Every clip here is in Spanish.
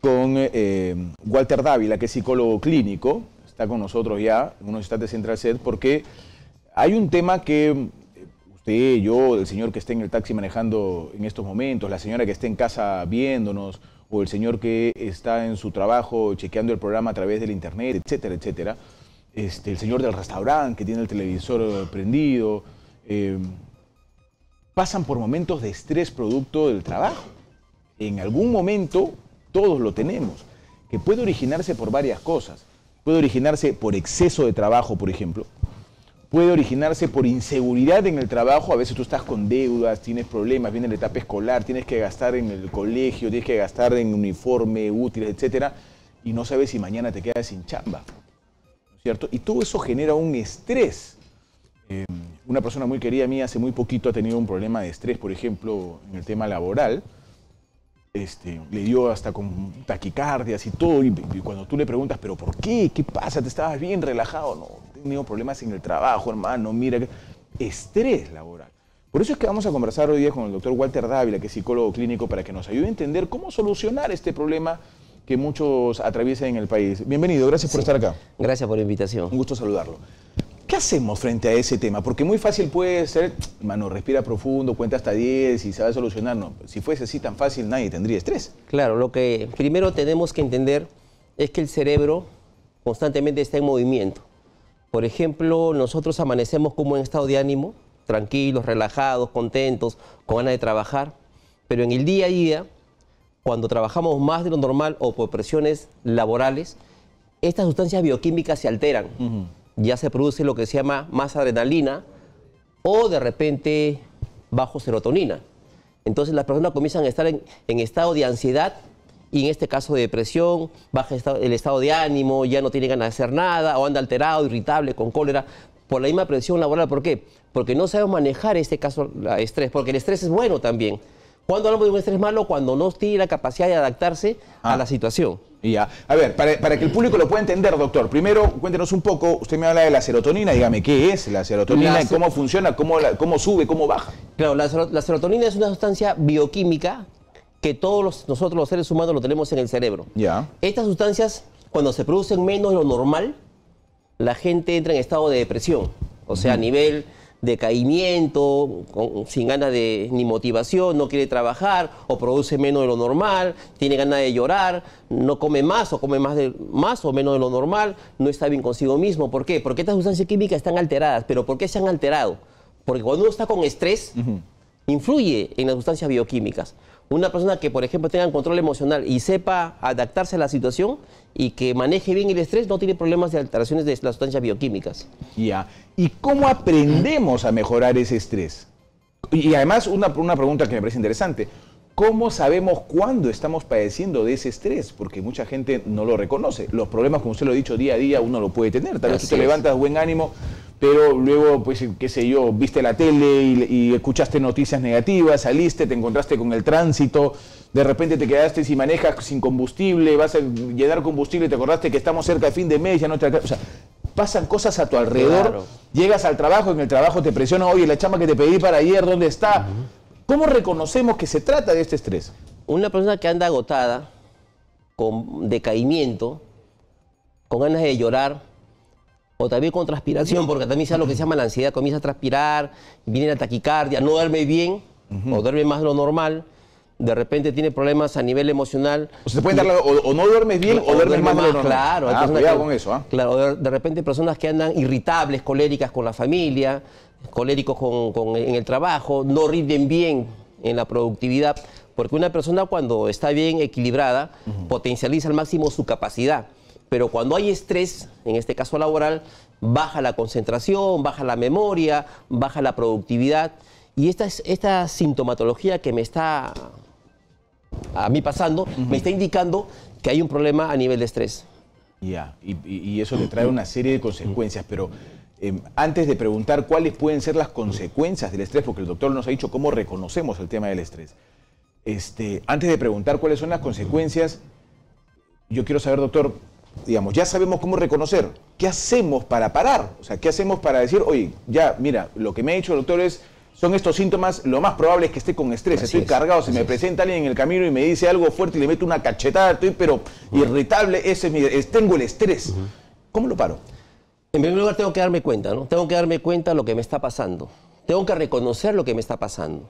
Con Walter Dávila, que es psicólogo clínico, está con nosotros ya en unos instantes en Central Set, porque hay un tema que usted, yo, el señor que esté en el taxi manejando en estos momentos, la señora que esté en casa viéndonos, o el señor que está en su trabajo chequeando el programa a través del internet, etcétera, etcétera, el señor del restaurante que tiene el televisor prendido, pasan por momentos de estrés producto del trabajo. En algún momento todos lo tenemos, que puede originarse por varias cosas. Puede originarse por exceso de trabajo, por ejemplo. Puede originarse por inseguridad en el trabajo. A veces tú estás con deudas, tienes problemas, viene la etapa escolar, tienes que gastar en el colegio, tienes que gastar en uniforme, útiles, etcétera, y no sabes si mañana te quedas sin chamba, ¿no es cierto? Y todo eso genera un estrés. Una persona muy querida mía hace muy poquito ha tenido un problema de estrés, por ejemplo, en el tema laboral. Le dio hasta con taquicardias y todo, y cuando tú le preguntas, ¿pero por qué? ¿Qué pasa? ¿Te estabas bien relajado? No, he tenido problemas en el trabajo, hermano, mira, estrés laboral. Por eso es que vamos a conversar hoy día con el doctor Walter Dávila, que es psicólogo clínico, para que nos ayude a entender cómo solucionar este problema que muchos atraviesan en el país. Bienvenido, gracias por estar acá. Gracias por la invitación. Un gusto saludarlo. ¿Qué hacemos frente a ese tema? Porque muy fácil puede ser, mano, respira profundo, cuenta hasta 10 y se va a solucionar. No, si fuese así tan fácil, nadie tendría estrés. Claro, lo que primero tenemos que entender es que el cerebro constantemente está en movimiento. Por ejemplo, nosotros amanecemos como en estado de ánimo, tranquilos, relajados, contentos, con ganas de trabajar. Pero en el día a día, cuando trabajamos más de lo normal o por presiones laborales, estas sustancias bioquímicas se alteran. Ya se produce lo que se llama más adrenalina o de repente bajo serotonina. Entonces las personas comienzan a estar en estado de ansiedad y en este caso de depresión, baja el estado de ánimo, ya no tienen ganas de hacer nada o anda alterado, irritable, con cólera, por la misma presión laboral. ¿Por qué? Porque no sabemos manejar este caso de estrés, porque el estrés es bueno también. ¿Cuándo hablamos de un estrés malo? Cuando no tiene la capacidad de adaptarse a la situación. Ya. A ver, para que el público lo pueda entender, doctor, primero cuéntenos un poco, usted me habla de la serotonina, dígame, ¿qué es la serotonina? Y ¿cómo funciona? ¿Cómo sube? ¿Cómo baja? Claro, la serotonina es una sustancia bioquímica que todos nosotros los seres humanos lo tenemos en el cerebro. Ya. Estas sustancias, cuando se producen menos de lo normal, la gente entra en estado de depresión, o sea, a nivel decaimiento, sin ganas de ni motivación, no quiere trabajar o produce menos de lo normal, tiene ganas de llorar, no come más o come más o menos de lo normal, no está bien consigo mismo. ¿Por qué? Porque estas sustancias químicas están alteradas. ¿Pero por qué se han alterado? Porque cuando uno está con estrés, influye en las sustancias bioquímicas. Una persona que, por ejemplo, tenga control emocional y sepa adaptarse a la situación y que maneje bien el estrés, no tiene problemas de alteraciones de las sustancias bioquímicas. Ya. ¿Y cómo aprendemos a mejorar ese estrés? Y además, una pregunta que me parece interesante. ¿Cómo sabemos cuándo estamos padeciendo de ese estrés? Porque mucha gente no lo reconoce. Los problemas, como usted lo ha dicho, día a día uno lo puede tener. Tal vez tú te levantas de buen ánimo, pero luego, pues, qué sé yo, viste la tele y escuchaste noticias negativas, saliste, te encontraste con el tránsito, de repente te quedaste sin manejas, sin combustible, vas a llenar combustible, te acordaste que estamos cerca de fin de mes, ya no te alcanza. O sea, pasan cosas a tu alrededor, llegas al trabajo, en el trabajo te presionan, oye, la chamba que te pedí para ayer, ¿dónde está? ¿Cómo reconocemos que se trata de este estrés? Una persona que anda agotada, con decaimiento, con ganas de llorar, o también con transpiración, porque también sabe lo que se llama la ansiedad, comienza a transpirar, viene la taquicardia, no duerme bien, o duerme más de lo normal, de repente tiene problemas a nivel emocional. O sea, o no duermes bien o duermes más de lo normal. Claro, cuidado con eso. Claro, de repente personas que andan irritables, coléricas con la familia, coléricos en el trabajo, no rinden bien en la productividad, porque una persona cuando está bien equilibrada, potencializa al máximo su capacidad. Pero cuando hay estrés, en este caso laboral, baja la concentración, baja la memoria, baja la productividad. Y esta sintomatología que me está a mí pasando, me está indicando que hay un problema a nivel de estrés. Ya, y eso le trae una serie de consecuencias, pero antes de preguntar cuáles pueden ser las consecuencias del estrés, porque el doctor nos ha dicho cómo reconocemos el tema del estrés, antes de preguntar cuáles son las consecuencias, yo quiero saber, doctor, digamos, ya sabemos cómo reconocer. ¿Qué hacemos para parar? O sea, ¿qué hacemos para decir, oye, ya, mira, lo que me ha dicho el doctor es son estos síntomas, lo más probable es que esté con estrés. Así estoy cargado, se me presenta alguien en el camino y me dice algo fuerte y le meto una cachetada, estoy pero irritable, ese es tengo el estrés. ¿Cómo lo paro? En primer lugar tengo que darme cuenta, ¿no? Tengo que darme cuenta de lo que me está pasando. Tengo que reconocer lo que me está pasando.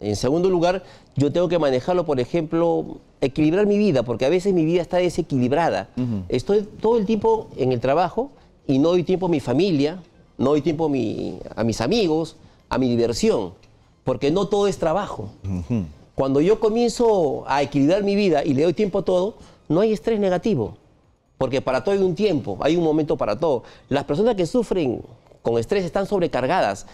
En segundo lugar, yo tengo que manejarlo, por ejemplo, equilibrar mi vida, porque a veces mi vida está desequilibrada. Estoy todo el tiempo en el trabajo y no doy tiempo a mi familia, no doy tiempo a mis amigos, a mi diversión, porque no todo es trabajo. Cuando yo comienzo a equilibrar mi vida y le doy tiempo a todo, no hay estrés negativo, porque para todo hay un tiempo, hay un momento para todo. Las personas que sufren con estrés están sobrecargadas,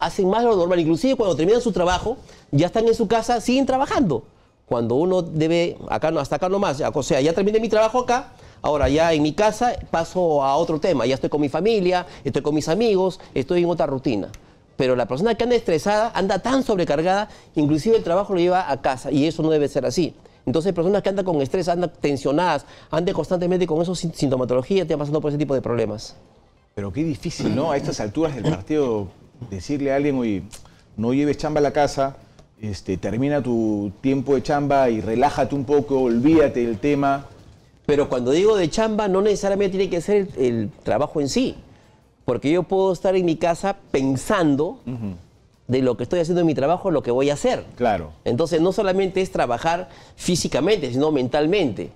hacen más de lo normal, inclusive cuando terminan su trabajo, ya están en su casa, siguen trabajando. Cuando uno debe, hasta acá nomás, o sea, ya terminé mi trabajo acá, ahora ya en mi casa paso a otro tema, ya estoy con mi familia, estoy con mis amigos, estoy en otra rutina. Pero la persona que anda estresada, anda tan sobrecargada, inclusive el trabajo lo lleva a casa, y eso no debe ser así. Entonces, personas que andan con estrés, andan tensionadas, andan constantemente con esa sintomatología, están pasando por ese tipo de problemas. Pero qué difícil, ¿no? A estas alturas del partido, decirle a alguien, oye, no lleves chamba a la casa, termina tu tiempo de chamba y relájate un poco, olvídate del tema. Pero cuando digo de chamba, no necesariamente tiene que ser el trabajo en sí. Porque yo puedo estar en mi casa pensando de lo que estoy haciendo en mi trabajo, lo que voy a hacer. Claro. Entonces, no solamente es trabajar físicamente, sino mentalmente.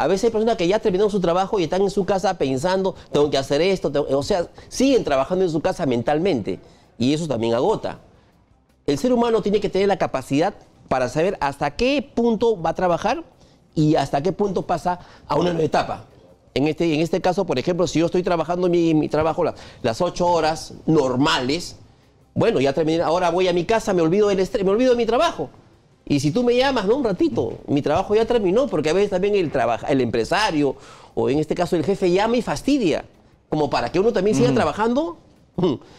A veces hay personas que ya terminaron su trabajo y están en su casa pensando, tengo que hacer esto, o sea, siguen trabajando en su casa mentalmente y eso también agota. El ser humano tiene que tener la capacidad para saber hasta qué punto va a trabajar y hasta qué punto pasa a una nueva etapa. En este caso, por ejemplo, si yo estoy trabajando mi trabajo las 8 horas normales, bueno, ya terminé, ahora voy a mi casa, me olvido del estrés, me olvido de mi trabajo. Y si tú me llamas, ¿no? Un ratito, mi trabajo ya terminó, porque a veces también el empresario, o en este caso el jefe, llama y fastidia, como para que uno también siga trabajando,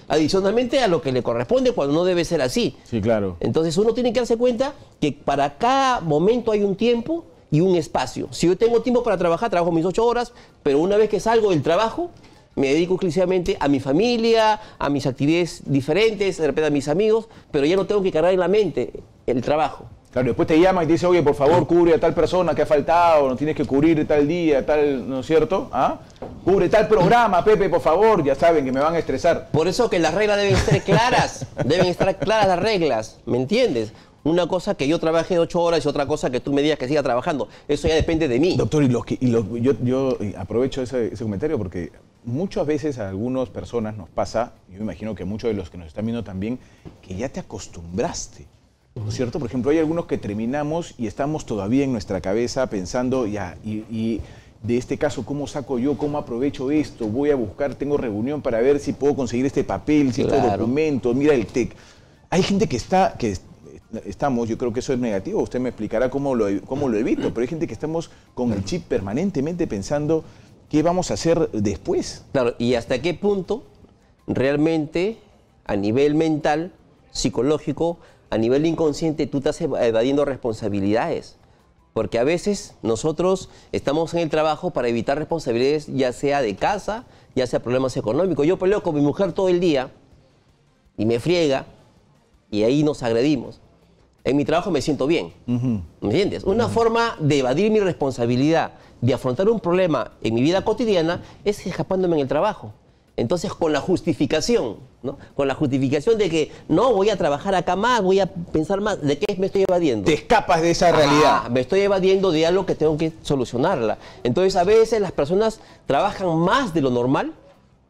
adicionalmente a lo que le corresponde, cuando no debe ser así. Sí, claro. Entonces uno tiene que darse cuenta que para cada momento hay un tiempo y un espacio. Si yo tengo tiempo para trabajar, trabajo mis 8 horas, pero una vez que salgo del trabajo, me dedico exclusivamente a mi familia, a mis actividades diferentes, de repente a mis amigos, pero ya no tengo que cargar en la mente el trabajo. Claro, después te llaman y te dicen, oye, por favor, cubre a tal persona que ha faltado, no tienes que cubrir tal día, tal, ¿no es cierto? ¿Ah? Cubre tal programa, Pepe, por favor, ya saben que me van a estresar. Por eso que las reglas deben ser claras, deben estar claras las reglas, ¿me entiendes? Una cosa que yo trabaje 8 horas y otra cosa que tú me digas que siga trabajando, eso ya depende de mí. Doctor, yo aprovecho ese comentario porque muchas veces a algunas personas nos pasa, yo me imagino que muchos de los que nos están viendo también, que ya te acostumbraste. ¿No es cierto? Por ejemplo, hay algunos que terminamos y estamos todavía en nuestra cabeza pensando, ya, y de este caso, ¿cómo saco yo? ¿Cómo aprovecho esto? Voy a buscar, tengo reunión para ver si puedo conseguir este papel, si este documento, mira el TEC. Hay gente que estamos, yo creo que eso es negativo, usted me explicará cómo lo evito, pero hay gente que estamos con el chip permanentemente pensando qué vamos a hacer después. Claro, y hasta qué punto realmente a nivel mental, psicológico, a nivel inconsciente, tú estás evadiendo responsabilidades. Porque a veces nosotros estamos en el trabajo para evitar responsabilidades, ya sea de casa, ya sea problemas económicos. Yo peleo con mi mujer todo el día y me friega y ahí nos agredimos. En mi trabajo me siento bien, ¿me entiendes? Una forma de evadir mi responsabilidad, de afrontar un problema en mi vida cotidiana, es escapándome en el trabajo. Entonces, con la justificación, ¿no? Con la justificación de que no voy a trabajar acá más, voy a pensar más, ¿de qué me estoy evadiendo? Te escapas de esa realidad. Me estoy evadiendo de algo que tengo que solucionarla. Entonces, a veces las personas trabajan más de lo normal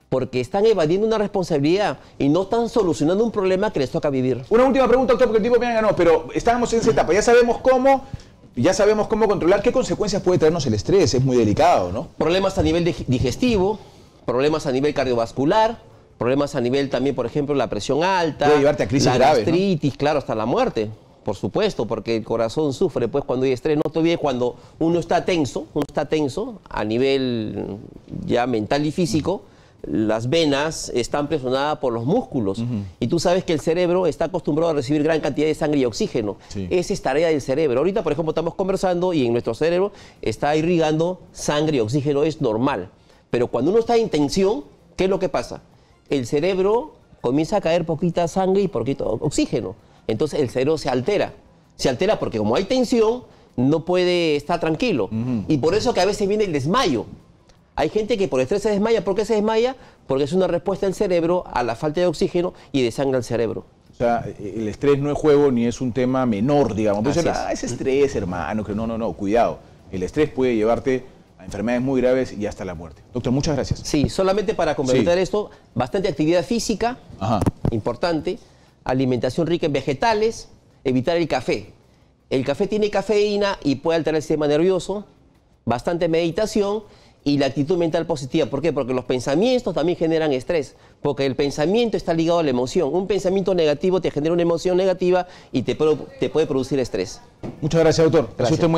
porque están evadiendo una responsabilidad y no están solucionando un problema que les toca vivir. Una última pregunta, doctor, porque el tipo me ganó, pero estábamos en esa etapa, ya sabemos cómo controlar, ¿qué consecuencias puede traernos el estrés? Es muy delicado, ¿no? Problemas a nivel digestivo, problemas a nivel cardiovascular, problemas a nivel también, por ejemplo, la presión alta. Puede llevarte a crisis graves, gastritis, ¿no? Claro, hasta la muerte, por supuesto, porque el corazón sufre pues cuando hay estrés. No te olvides, cuando uno está tenso a nivel ya mental y físico, las venas están presionadas por los músculos. Y tú sabes que el cerebro está acostumbrado a recibir gran cantidad de sangre y oxígeno. Esa es tarea del cerebro. Ahorita, por ejemplo, estamos conversando y en nuestro cerebro está irrigando sangre y oxígeno, es normal. Pero cuando uno está en tensión, ¿qué es lo que pasa? El cerebro comienza a caer poquita sangre y poquito oxígeno. Entonces el cerebro se altera. Se altera porque como hay tensión, no puede estar tranquilo. Y por eso que a veces viene el desmayo. Hay gente que por estrés se desmaya. ¿Por qué se desmaya? Porque es una respuesta del cerebro a la falta de oxígeno y de sangre al cerebro. O sea, el estrés no es juego ni es un tema menor, digamos. Puede ser, es estrés, hermano, que no, cuidado. El estrés puede llevarte a enfermedades muy graves y hasta la muerte. Doctor, muchas gracias. Sí, solamente para complementar esto, bastante actividad física, importante, alimentación rica en vegetales, evitar el café. El café tiene cafeína y puede alterar el sistema nervioso, bastante meditación y la actitud mental positiva. ¿Por qué? Porque los pensamientos también generan estrés, porque el pensamiento está ligado a la emoción. Un pensamiento negativo te genera una emoción negativa y te puede producir estrés. Muchas gracias, doctor. Gracias.